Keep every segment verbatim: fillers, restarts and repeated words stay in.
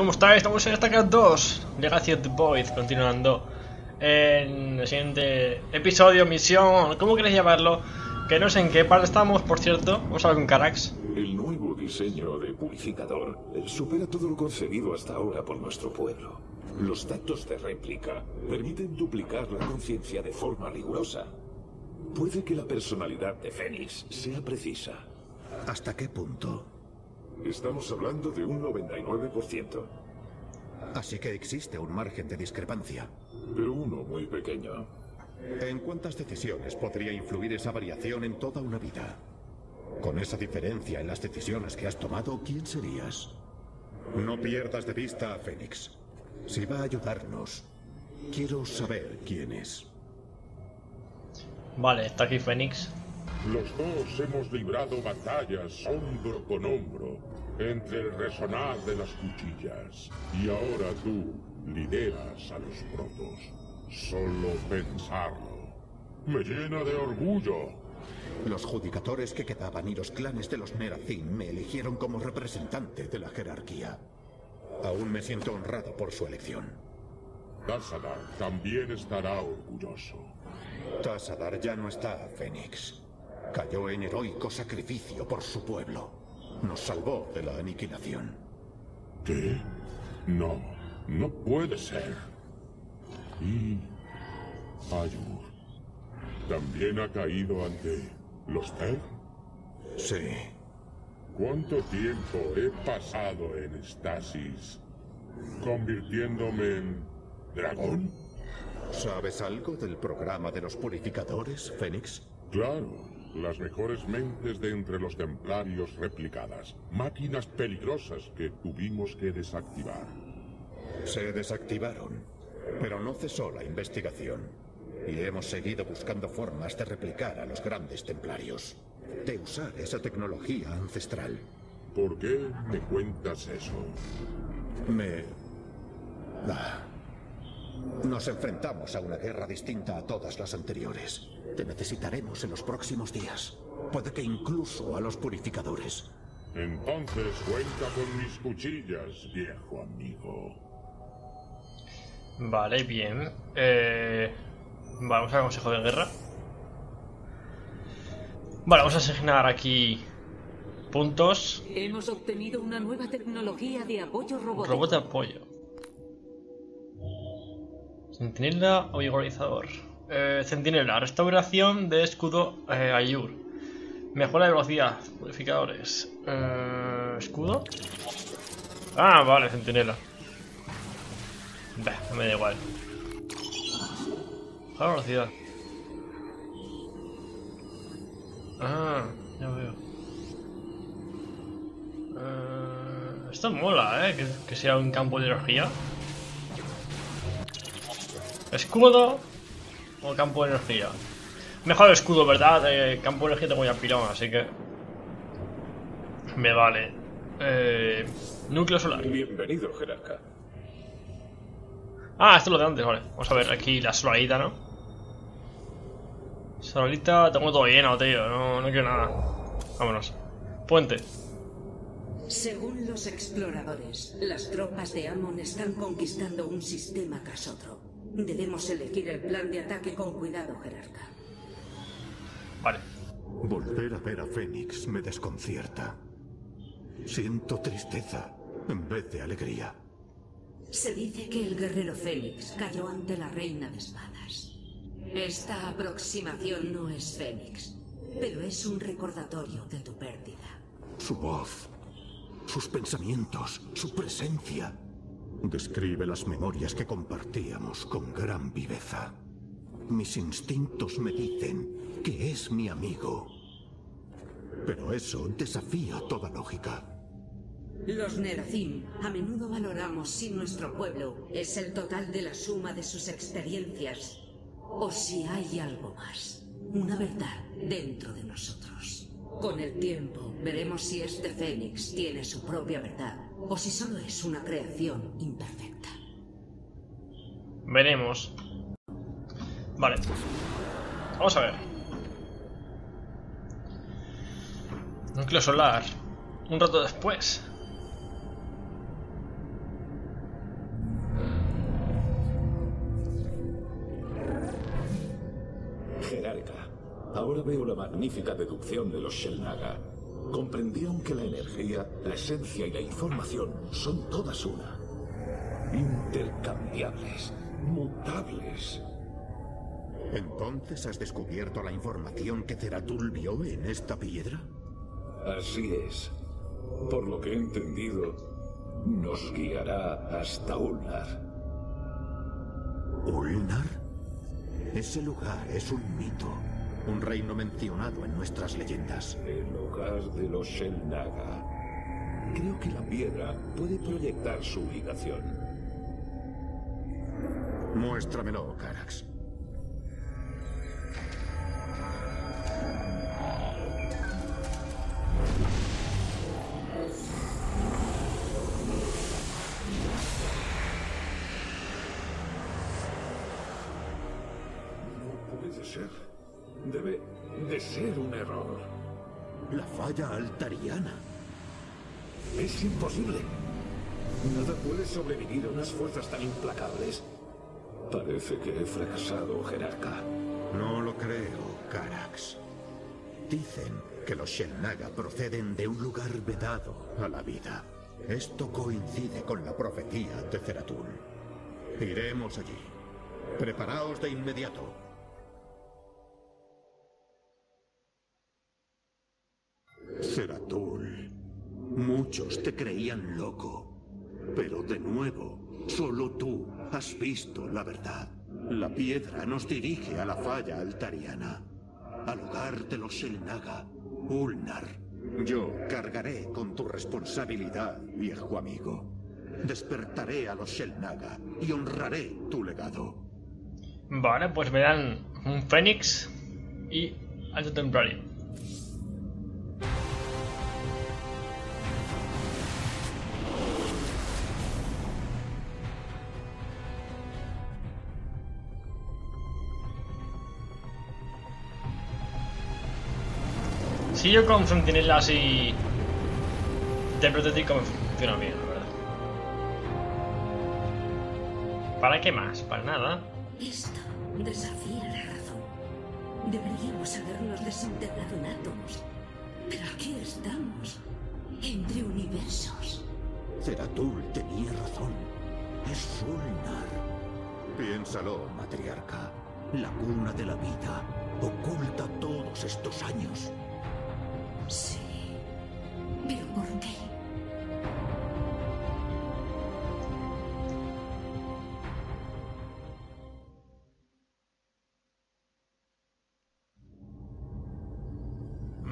¿Cómo estáis? Estamos en StarCraft dos, Legacy of the Void, continuando. En el siguiente episodio, misión, ¿cómo queréis llamarlo? Que no sé en qué parte estamos, por cierto. Vamos a hablar con Karax. El nuevo diseño de purificador supera todo lo concebido hasta ahora por nuestro pueblo. Los datos de réplica permiten duplicar la conciencia de forma rigurosa. Puede que la personalidad de Fénix sea precisa. ¿Hasta qué punto? Estamos hablando de un noventa y nueve por ciento. Así que existe un margen de discrepancia. Pero uno muy pequeño. ¿En cuántas decisiones podría influir esa variación en toda una vida? Con esa diferencia en las decisiones que has tomado, ¿quién serías? No pierdas de vista a Fénix. Si va a ayudarnos, quiero saber quién es. Vale, está aquí Fénix. Los dos hemos librado batallas hombro con hombro, entre el resonar de las cuchillas. Y ahora tú lideras a los protos. Solo pensarlo me llena de orgullo. Los judicadores que quedaban y los clanes de los Nerazim me eligieron como representante de la jerarquía. Aún me siento honrado por su elección. Tasadar también estará orgulloso. Tasadar ya no está, Fénix. Cayó en heroico sacrificio por su pueblo. Nos salvó de la aniquilación. ¿Qué? No, no puede ser. Y Ayur también ha caído ante los Ter. Sí. ¿Cuánto tiempo he pasado en estasis, convirtiéndome en dragón? ¿Sabes algo del programa de los purificadores, Fénix? Claro. Las mejores mentes de entre los templarios replicadas. Máquinas peligrosas que tuvimos que desactivar. Se desactivaron, pero no cesó la investigación. Y hemos seguido buscando formas de replicar a los grandes templarios. De usar esa tecnología ancestral. ¿Por qué me cuentas eso? Me... Ah. Nos enfrentamos a una guerra distinta a todas las anteriores. Te necesitaremos en los próximos días. Puede que incluso a los purificadores. Entonces cuenta con mis cuchillas, viejo amigo. Vale, bien. Eh... Vamos al consejo de guerra. Vale, vamos a asignar aquí puntos. Hemos obtenido una nueva tecnología de apoyo robótico. Robot de apoyo. Centinela o igualizador. Eh, Centinela, restauración de escudo eh, Ayur. Mejora de velocidad, modificadores. Eh, escudo. Ah, vale, centinela. Bah, me da igual. Mejora de velocidad. Ah, ya veo. Eh, esto mola, eh, que, que sea un campo de energía. Escudo o campo de energía. Mejor escudo, ¿verdad? Eh, campo de energía tengo ya pilón, así que me vale. Eh, núcleo solar. Bienvenido, jerarca. Ah, esto es lo de antes, vale. Vamos a ver aquí la solarita, ¿no? Solarita, tengo todo lleno, tío. No, no quiero nada. Vámonos. Puente. Según los exploradores, las tropas de Amon están conquistando un sistema tras otro. Debemos elegir el plan de ataque con cuidado, jerarca. Vale. Volver a ver a Fénix me desconcierta. Siento tristeza en vez de alegría. Se dice que el guerrero Fénix cayó ante la reina de espadas. Esta aproximación no es Fénix, pero es un recordatorio de tu pérdida. Su voz, sus pensamientos, su presencia... describe las memorias que compartíamos con gran viveza. Mis instintos me dicen que es mi amigo. Pero eso desafía toda lógica. Los Nerazim a menudo valoramos si nuestro pueblo es el total de la suma de sus experiencias o si hay algo más, una verdad dentro de nosotros. Con el tiempo veremos si este Fénix tiene su propia verdad. O si solo es una creación imperfecta. Veremos. Vale. Vamos a ver. Núcleo solar. Un rato después. Ahora veo la magnífica deducción de los Xel'Naga. Comprendieron que la energía, la esencia y la información son todas una. Intercambiables, mutables. ¿Entonces has descubierto la información que Zeratul vio en esta piedra? Así es. Por lo que he entendido, nos guiará hasta Ulnar. ¿Ulnar? Ese lugar es un mito. Un reino mencionado en nuestras leyendas. El hogar de los Xel'Naga. Creo que la piedra puede proyectar su ubicación. Muéstramelo, Karax. Debe de ser un error. La falla altariana. Es imposible. Nada puede sobrevivir a unas fuerzas tan implacables. Parece que he fracasado, jerarca. No lo creo, Karax. Dicen que los Xel'Naga proceden de un lugar vedado a la vida. Esto coincide con la profecía de Zeratul. Iremos allí. Preparaos de inmediato. Zeratul, muchos te creían loco, pero de nuevo, solo tú has visto la verdad. La piedra nos dirige a la falla altariana, al hogar de los Xel'Naga, Ulnar. Yo cargaré con tu responsabilidad, viejo amigo. Despertaré a los Xel'Naga y honraré tu legado. Vale, pues me dan un Fénix y alto templario. Si yo con centinelas y de prototipo me funciona bien, la verdad. ¿Para qué más? Para nada. Esto desafía la razón. Deberíamos habernos desintegrado en átomos. Pero aquí estamos, entre universos. Zeratul tenía razón. Es Ulnar. Piénsalo, matriarca. La cuna de la vida oculta todos estos años. Sí, pero ¿por qué?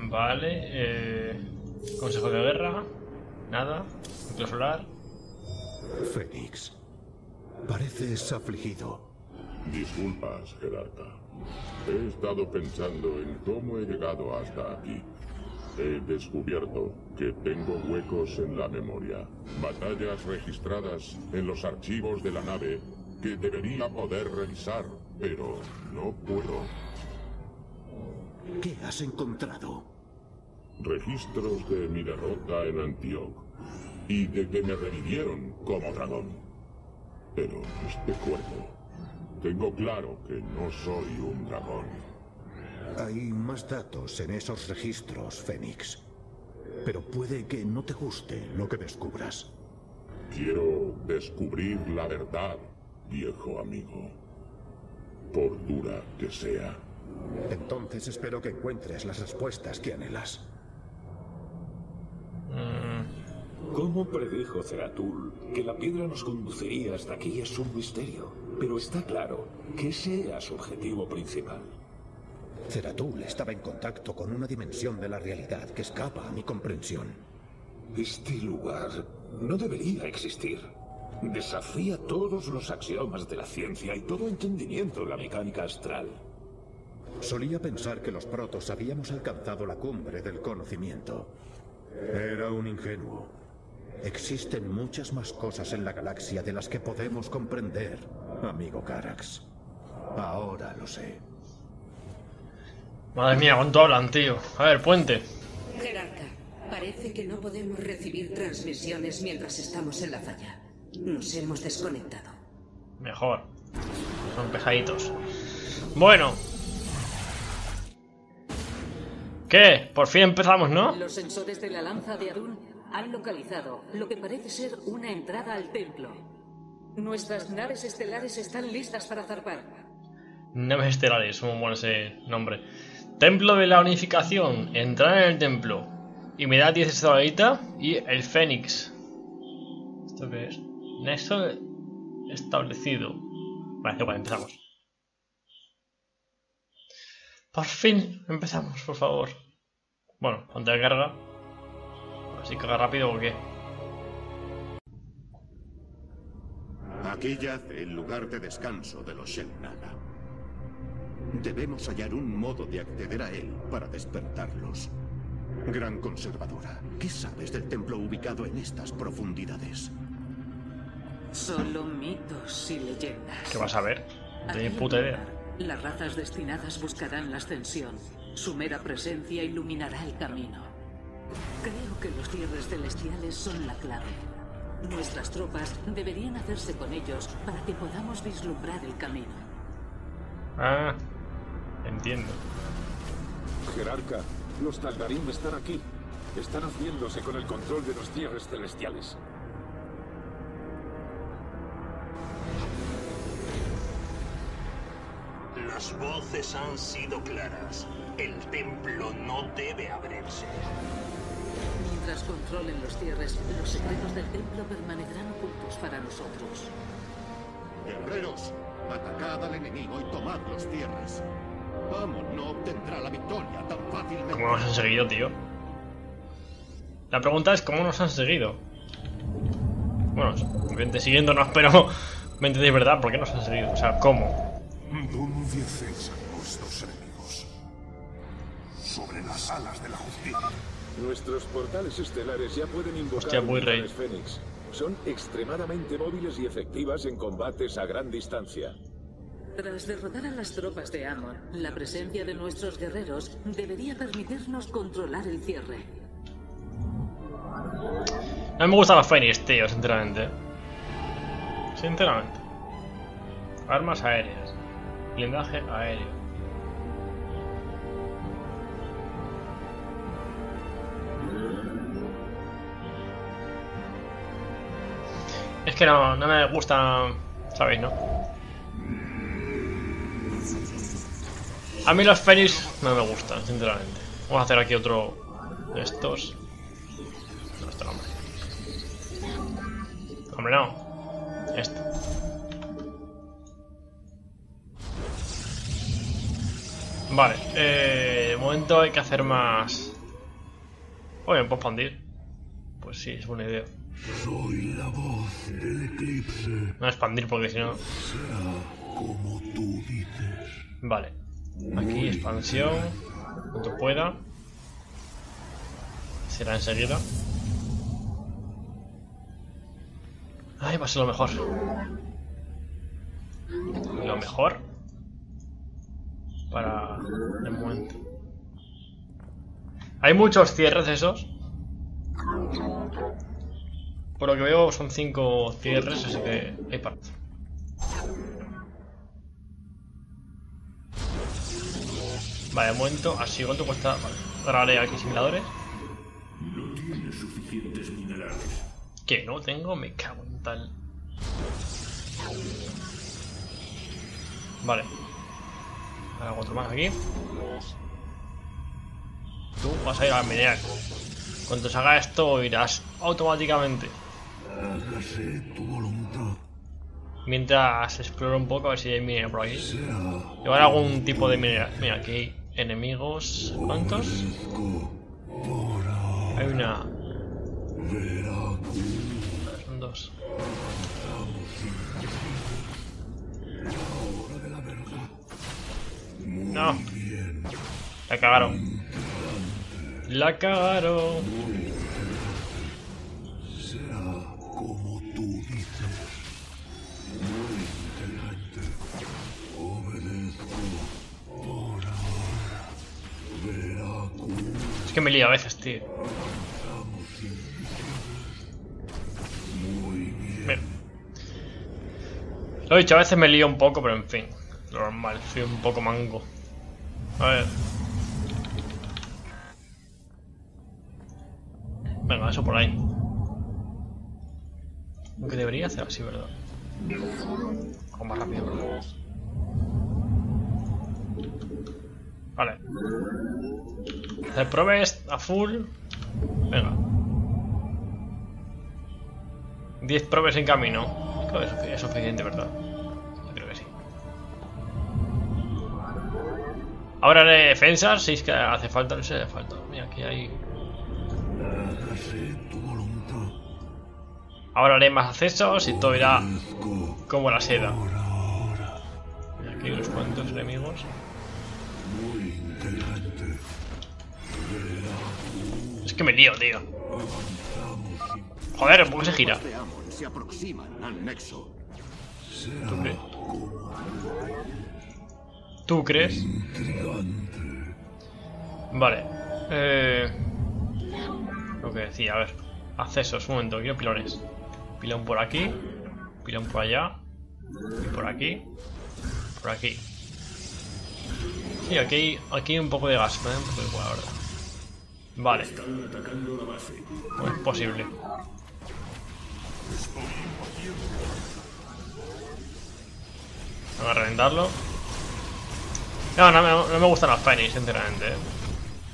Vale, eh, consejo de guerra, nada, nucleo solar. Fénix, pareces afligido. Disculpas, Gerarda. He estado pensando en cómo he llegado hasta aquí. He descubierto que tengo huecos en la memoria, batallas registradas en los archivos de la nave que debería poder revisar, pero no puedo. ¿Qué has encontrado? Registros de mi derrota en Antioch y de que me revivieron como dragón. Pero este cuerpo, tengo claro que no soy un dragón. Hay más datos en esos registros, Fénix. Pero puede que no te guste lo que descubras. Quiero descubrir la verdad, viejo amigo. Por dura que sea. Entonces espero que encuentres las respuestas que anhelas. ¿Cómo predijo Zeratul que la piedra nos conduciría hasta aquí? Es un misterio. Pero está claro que ese era su objetivo principal. Zeratul estaba en contacto con una dimensión de la realidad que escapa a mi comprensión. Este lugar no debería existir. Desafía todos los axiomas de la ciencia y todo entendimiento de la mecánica astral. Solía pensar que los protos habíamos alcanzado la cumbre del conocimiento. Era un ingenuo. Existen muchas más cosas en la galaxia de las que podemos comprender, amigo Karax. Ahora lo sé. Madre mía, ¿cuánto hablan, tío? A ver, puente. Gerarca, parece que no podemos recibir transmisiones mientras estamos en la falla. Nos hemos desconectado. Mejor. Son pejaditos. Bueno. ¿Qué? Por fin empezamos, ¿no? Los sensores de la lanza de Adun han localizado lo que parece ser una entrada al templo. Nuestras naves estelares están listas para zarpar. Naves estelares, un buen ese nombre. Templo de la Unificación, entrar en el templo. Y me da diez estalactitas y el Fénix. ¿Esto qué es? Nexo establecido. Vale, igual, empezamos. Por fin empezamos, por favor. Bueno, ponte de carga. Así que haga rápido o qué. Aquí yace el lugar de descanso de los Xel'Naga. Debemos hallar un modo de acceder a él para despertarlos. Gran Conservadora, ¿qué sabes del templo ubicado en estas profundidades? Solo mitos y leyendas. ¿Qué vas a ver? No tengo ni puta idea. Las razas destinadas buscarán la ascensión. Su mera presencia iluminará el camino. Creo que los dioses celestiales son la clave. Nuestras tropas deberían hacerse con ellos para que podamos vislumbrar el camino. Ah, entiendo. Jerarca, los Taldarín están aquí. Están haciéndose con el control de los dioses celestiales. Las voces han sido claras. El templo no debe abrirse. Mientras controlen los cierres, los secretos del templo permanecerán ocultos para nosotros. Guerreros, atacad al enemigo y tomad los cierres. Amon no obtendrá la victoria tan fácilmente. ¿Cómo nos han seguido, tío? La pregunta es cómo nos han seguido. Bueno, obviamente siguiéndonos, pero me entendéis, ¿verdad? ¿Por qué nos han seguido? O sea, ¿cómo? ¿Dónde cesan nuestros enemigos? Sobre las alas de la justicia. Nuestros portales estelares ya pueden invocar a las Fénix. Son extremadamente móviles y efectivas en combates a gran distancia. Tras derrotar a las tropas de Amon, la presencia de nuestros guerreros debería permitirnos controlar el cierre. A mí me gustan las Fénix, tío, sinceramente. Sinceramente. Armas aéreas. Blindaje aéreo. Es que no, no me gusta, sabéis, ¿no? A mí los Fénix no me gustan, sinceramente. Vamos a hacer aquí otro de estos. No, este hombre. Hombre, no. Este. Vale, eh, de momento hay que hacer más... Oye, ¿me puedo expandir? Pues sí, es buena idea. Soy la voz del eclipse. No voy a expandir porque si no... como tú dices. Vale, aquí expansión, cuanto pueda. Será enseguida. Ay, va a ser lo mejor. Lo mejor. Para el momento. Hay muchos cierres esos. Por lo que veo son cinco cierres, así que hay parte. Vale, de momento, así cuánto cuesta. Vale, grabaré aquí simuladores. No tiene suficientes minerales. Que no tengo, me cago en tal. Vale. Ahora cuatro más aquí. Tú vas a ir a minear. Cuando se haga esto irás automáticamente. Hágase tu voluntad. Mientras exploro un poco a ver si hay mineral por aquí. Llevar algún tipo de mineral. Mira, aquí hay enemigos. ¿Cuántos? Hay una. Son dos. No. La cagaron. La cagaron. Será como tú dices. Muy inteligente. Obedezco por ahora. Veracruz. Es que me lío a veces, tío. Muy bien. Lo he dicho, a veces me lío un poco, pero en fin. Normal, soy un poco mango. A ver. Venga, eso por ahí. Lo que debería hacer así, ¿verdad? O más rápido, ¿verdad? Vale. Hacer probes a full. Venga. diez probes en camino. Claro, es, es suficiente, ¿verdad? Yo creo que sí. Ahora haré defensas, si es que hace falta, no sé, hace falta. Mira, aquí hay... Ahora haré más accesos y todo irá como la seda. Y aquí hay unos cuantos enemigos. Es que me lío, tío. Joder, ¿por qué se gira? ¿Tú crees? ¿Tú crees? Vale. Eh... Lo que decía, a ver. Accesos, un momento, quiero pilones. Pilón por aquí, pilón por allá, y por aquí, por aquí. Sí, aquí hay, aquí hay un poco de gas, me da un poco igual, la verdad. Vale. No es posible. Vamos a reventarlo. No, no, no, no me gustan las Fénix, sinceramente.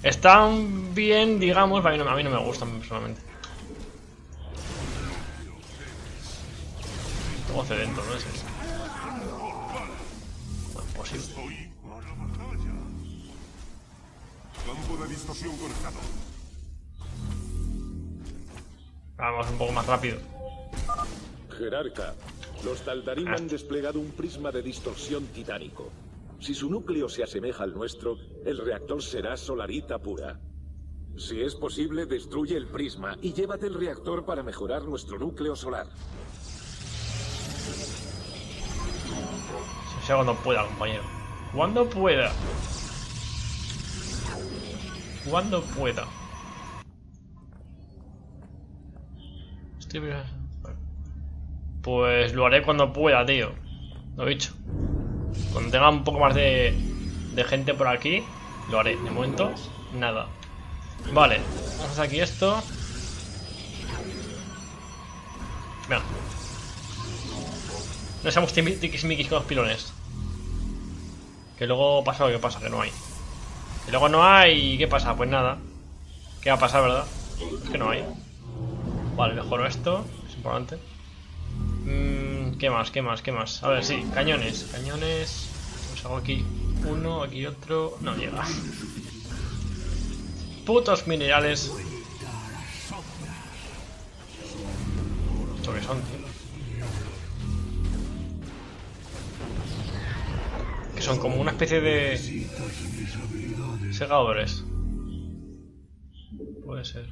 Están bien, digamos, pero a mí no, a mí no me gustan personalmente. Hace dentro, ¿no es eso? No es posible. Vamos un poco más rápido. Jerarca, los Taldarín ah. han desplegado un prisma de distorsión titánico. Si su núcleo se asemeja al nuestro, el reactor será solarita pura. Si es posible, destruye el prisma y llévate el reactor para mejorar nuestro núcleo solar. O sea, cuando pueda, compañero. Cuando pueda. Cuando pueda. Estoy bien. Pues lo haré cuando pueda, tío. Lo he dicho. Cuando tenga un poco más de, de gente por aquí, lo haré. De momento, nada. Vale. Vamos a hacer aquí esto. Venga. No seamos tiquismiquis con los pilones. Que luego pasa lo que pasa, que no hay. Que luego no hay... ¿Qué pasa? Pues nada. ¿Qué va a pasar, verdad? Es que no hay. Vale, mejoro esto. Es importante. Mm, ¿Qué más? ¿Qué más? ¿Qué más? A ver, sí. Cañones. Cañones... Pues hago aquí uno, aquí otro... No llega. Putos minerales. ¿Esto qué son, tío? Son como una especie de segadores. Puede ser.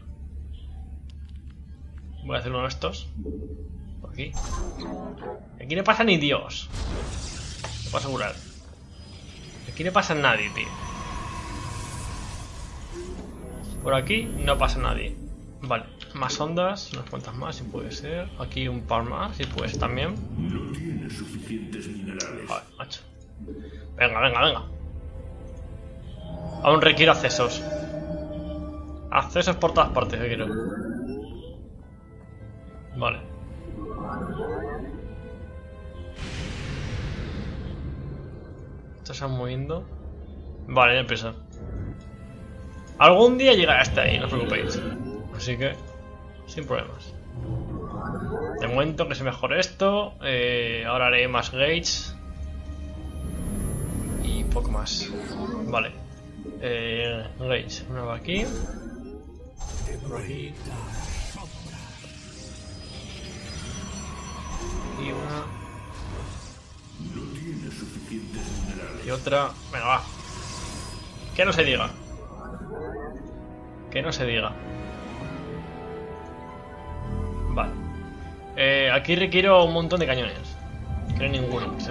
Voy a hacer uno de estos. Por aquí. Aquí no pasa ni Dios. Te puedo asegurar. Aquí no pasa nadie, tío. Por aquí no pasa nadie. Vale. Más ondas. Unas cuantas más, si puede ser. Aquí un par más, si puede ser también. No tiene suficientes minerales. Vale, macho. Venga, venga, venga. Aún requiero accesos. Accesos por todas partes, que quiero. Vale. Estos se van moviendo. Vale, ya empieza. Algún día llegará hasta ahí, no os preocupéis. Así que, sin problemas. De momento que se mejore esto. Eh, ahora haré más gates. Poco más. Vale. Eh, Rage. Una va aquí. Por aquí. Y una. Y otra. Venga, va. Que no se diga. Que no se diga. Vale. Eh, aquí requiero un montón de cañones. Que no hay ninguno. Sí.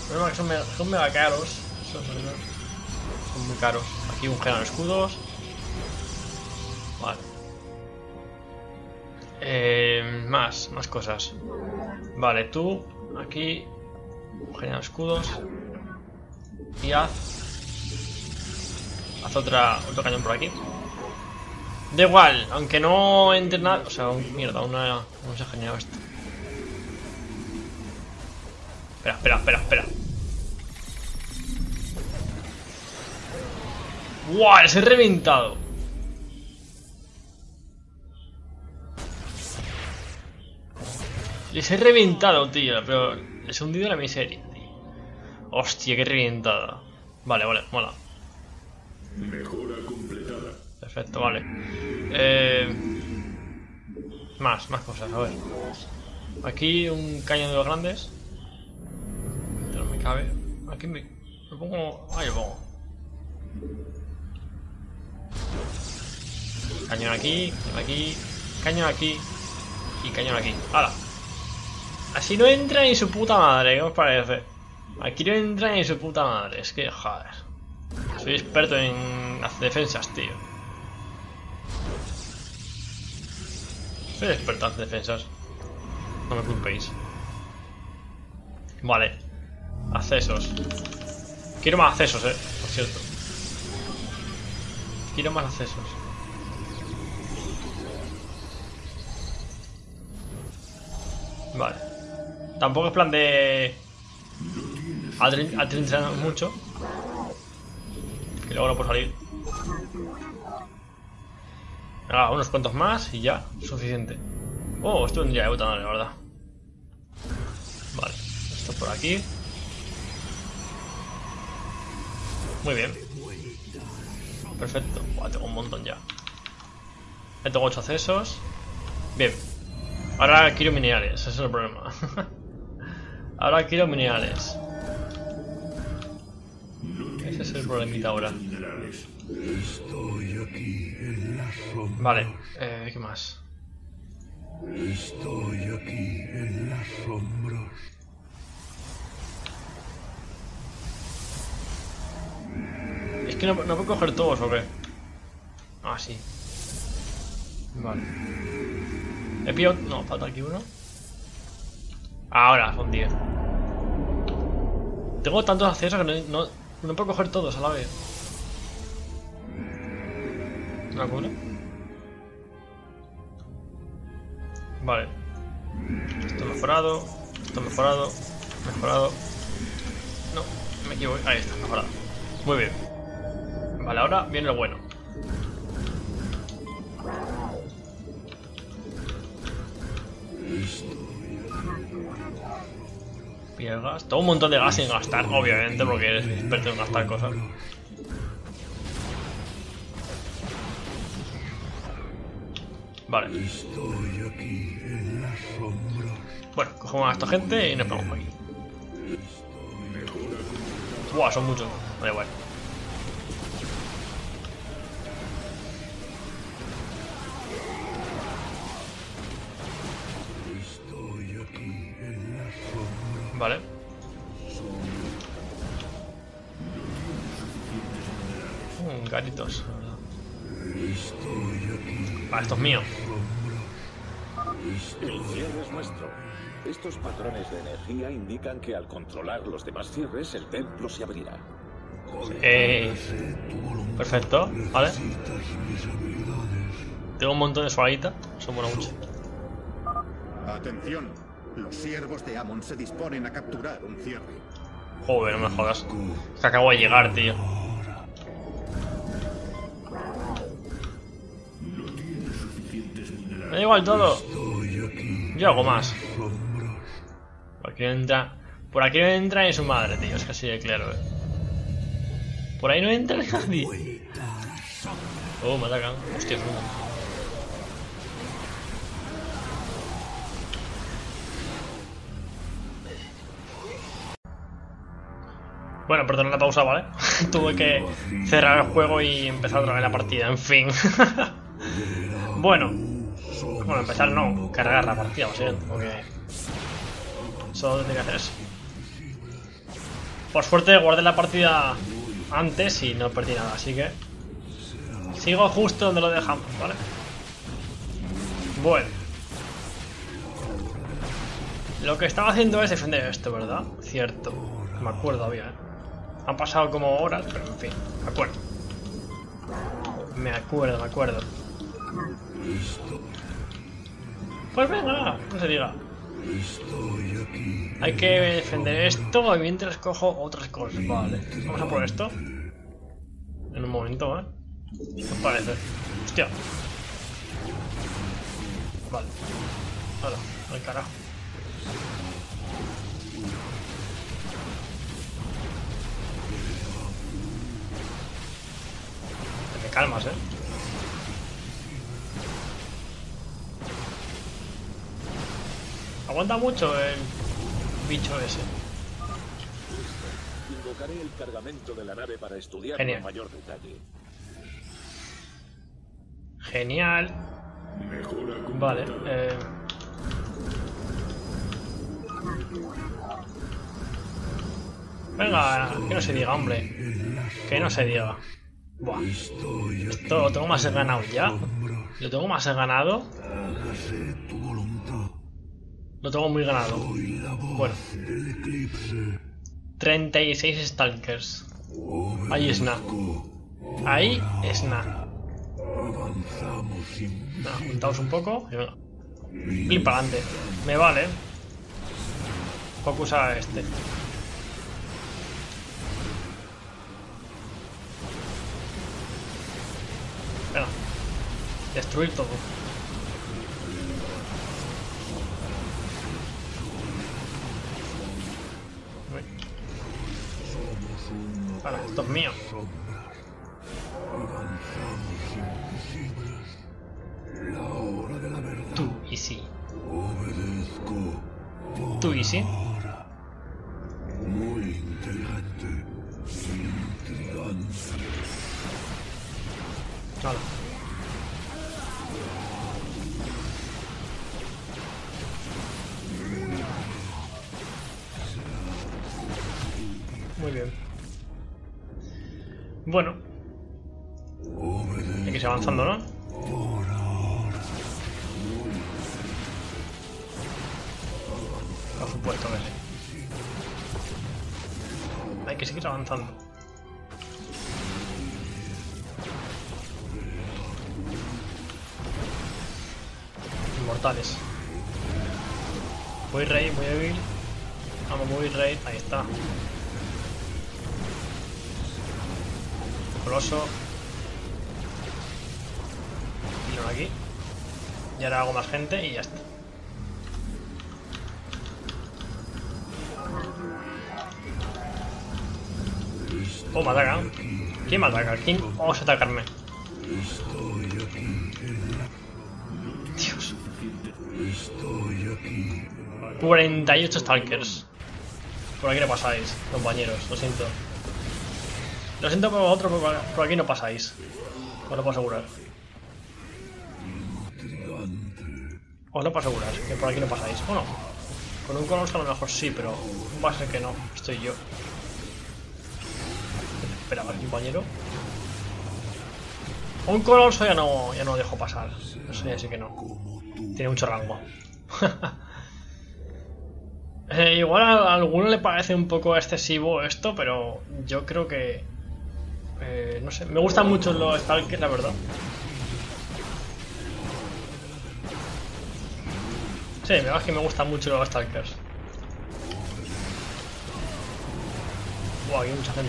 El problema es que son mega, son mega caros. Eso es verdad. Son muy caros. Aquí un generador de escudos. Vale. Eh, más, más cosas. Vale, tú. Aquí. Un generador de escudos. Y haz. Haz otra, otro cañón por aquí. Da igual, aunque no entre nada. O sea, un, mierda, una. No se ha generado esto. Espera, espera, espera, espera. ¡Guau! ¡Les he reventado! Les he reventado, tío. Pero les he hundido la miseria, tío. Hostia, qué reventada. Vale, vale, mola. Mejora completada. Perfecto, vale. Eh, más, más cosas, a ver. Aquí un cañón de los grandes. Pero me cabe. Aquí me. Lo pongo. Ahí lo pongo. Cañón aquí, cañón aquí, cañón aquí y cañón aquí. ¡Hala! Así no entra ni su puta madre, ¿qué os parece? Aquí no entra ni su puta madre, es que joder. Soy experto en las defensas, tío. Soy experto en las defensas. No me culpéis. Vale. Accesos. Quiero más accesos, eh, por cierto. Quiero más accesos. Vale. Tampoco es plan de atrincherarnos mucho. Que luego no puedo salir. Ah, unos cuantos más y ya. Suficiente. Oh, esto vendría de puta madre, la verdad. Vale. Esto por aquí. Muy bien. Perfecto. Buah, tengo un montón ya. Ya tengo ocho accesos. Bien. Ahora quiero minerales, ese es el problema. Ahora quiero minerales. Ese es el problemita ahora. Estoy aquí en las sombras. Vale, eh, ¿qué más? Estoy aquí en las sombras. Es que no, no puedo coger todos, ¿o qué? Ah, sí. Vale. He pillado... No, falta aquí uno. Ahora, son diez. Tengo tantos accesos que no, no, no puedo coger todos a la vez. ¿Una cura? Vale. Esto mejorado. Esto mejorado. Mejorado. No, me equivoco. Ahí está, mejorado. Muy bien. Vale, ahora viene lo bueno. Pilla gas. Todo un montón de gas sin gastar, obviamente, porque eres experto en gastar cosas. Vale. Bueno, cogemos a esta gente y nos ponemos aquí. Buah, son muchos. Da igual. Vale. Mm, gatitos. Ah, esto es mío. El cierre es nuestro. Estos patrones de energía indican que al controlar los demás cierres, el templo se abrirá. Eh, perfecto, vale. Tengo un montón de suavita, eso mola mucho. Atención. Los siervos de Amon se disponen a capturar un cierre. Joder, no me jodas. Se acabo de llegar, tío. Me da igual todo. Yo hago más. Por aquí no entra. Por aquí no entra ni su madre, tío. Es que así de claro, eh. Por ahí no entra nadie. Oh, me atacan. Hostia, es uno. Bueno, perdón la pausa, ¿vale? Tuve que cerrar el juego y empezar otra vez la partida, en fin. Bueno. Bueno, empezar no, cargar la partida, básicamente, porque... Solo tenía que hacer eso. Por suerte guardé la partida antes y no perdí nada, así que... Sigo justo donde lo dejamos, ¿vale? Bueno. Lo que estaba haciendo es defender esto, ¿verdad? Cierto. Me acuerdo, había, ¿eh? Han pasado como horas, pero en fin, de acuerdo. Me acuerdo, me acuerdo. Pues venga, no se diga. Estoy aquí. Hay que defender esto y mientras cojo otras cosas. Vale, vamos a por esto. En un momento, ¿eh? ¿Qué os parece? Hostia. Vale. Ahora, al carajo. Te me calmas, ¿eh? Aguanta mucho el bicho ese. Invocaré el cargamento de la nave para estudiar con mayor detalle. Genial. Vale. Eh... Venga, que no se diga, hombre. Que no se diga. Buah. Esto lo tengo más ganado ya. Lo tengo más ganado. Lo tengo muy ganado. Bueno. treinta y seis stalkers. Ahí es nada. Ahí es nada. Nah, juntaos un poco y venga. Y para adelante. Me vale. Focus a este. Venga. Destruir todo. Para, esto es mío. Tú y sí. Tú y sí. Muy inteligente. Hola. Muy bien. Bueno. Hay que ir avanzando, ¿no? Por supuesto que sí. Hay que seguir avanzando. Inmortales. Voy rey, voy débil. Vamos, voy rey. Ahí está. Tiro aquí. Y ahora hago más gente y ya está. Oh, me ataca. ¿Quién me ataca? ¿Quién os atacarme? Dios. cuarenta y ocho stalkers. Por aquí no pasáis, compañeros. Lo siento. Lo siento por vosotros, pero por aquí no pasáis. Os lo puedo asegurar. Os lo puedo asegurar, que por aquí no pasáis. ¿O no? Con un Karax a lo mejor sí, pero va a ser que no. Estoy yo. Espera, ¿vale, compañero? Un Karax ya no, ya no lo dejo pasar. Eso ya sí que no. Tiene mucho rango. eh, igual a alguno le parece un poco excesivo esto, pero yo creo que... Eh, no sé, me gustan mucho los stalkers, la verdad. Sí, la verdad es que me gustan mucho los stalkers. Wow, hay mucha gente.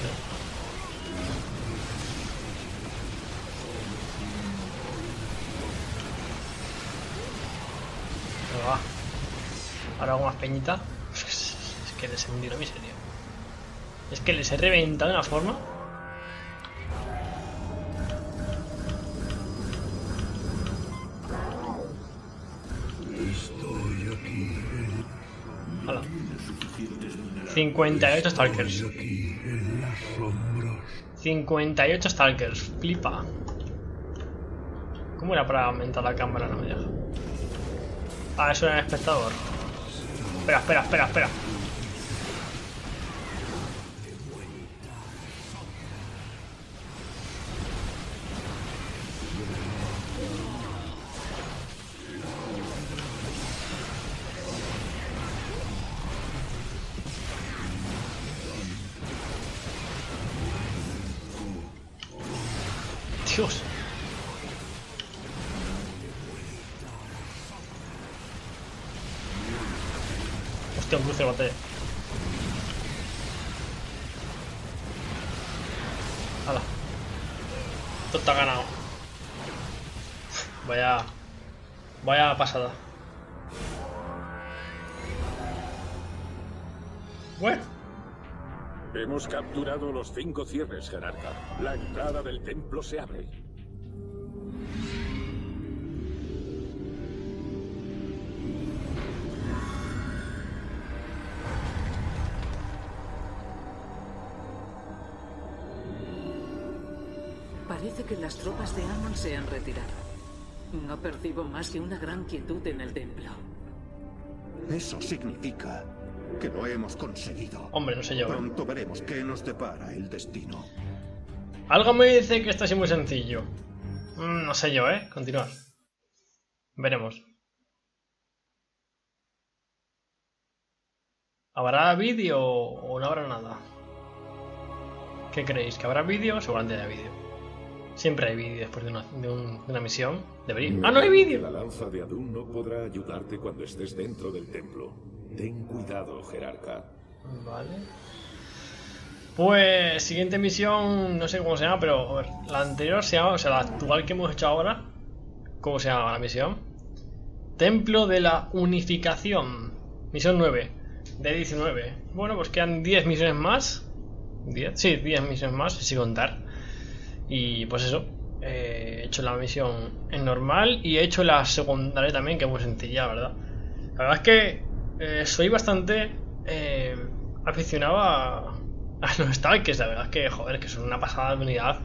Pero va. Ahora hago más peñita. Es que les he hundido a mi serio. Es que les he reventado de una forma. Hola. cincuenta y ocho stalkers. cincuenta y ocho stalkers. Flipa. ¿Cómo era para aumentar la cámara? No me deja. Ah, eso era el espectador. Espera, espera, espera, espera. Dios, hostia, un cruce de batalla. Hala. Esto está ganado. Vaya... Vaya pasada. Bueno. Hemos capturado los cinco cierres, jerarca. La entrada del templo se abre. Parece que las tropas de Amon se han retirado. No percibo más que una gran quietud en el templo. Eso significa que lo hemos conseguido. Hombre, no se lleva. Pronto veremos qué nos depara el destino. Algo me dice que esto es muy sencillo. No sé yo, ¿eh? Continuar. Veremos. ¿Habrá vídeo o no habrá nada? ¿Qué creéis? ¿Que habrá vídeo? Seguramente habrá vídeo. Siempre hay vídeo después de una, de un, de una misión. Debería... No, ¡ah, no hay vídeo! La lanza de Adun no podrá ayudarte cuando estés dentro del templo. Ten cuidado, jerarca. Vale. Pues, siguiente misión... No sé cómo se llama, pero... A ver, la anterior se llama... O sea, la actual que hemos hecho ahora. ¿Cómo se llama la misión? Templo de la Unificación. Misión nueve. De diecinueve. Bueno, pues quedan diez misiones más. ¿diez? Sí, diez misiones más, sin contar. Y pues eso, eh, he hecho la misión en normal y he hecho la secundaria también, que es muy sencilla, ¿verdad? La verdad es que eh, soy bastante eh, aficionado a, a los tanques, la verdad es que, joder, que son una pasada de unidad.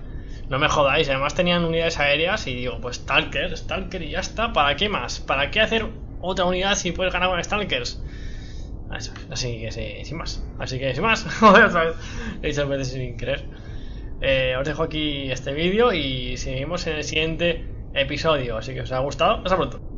No me jodáis, además tenían unidades aéreas y digo, pues Stalker, Stalker y ya está, ¿para qué más? ¿Para qué hacer otra unidad si puedes ganar con Stalkers? Eso, así que sí, sin más, así que sin más, joder, otra vez, he dicho veces sin querer. Eh, os dejo aquí este vídeo y seguimos en el siguiente episodio. Así que os ha gustado. Hasta pronto.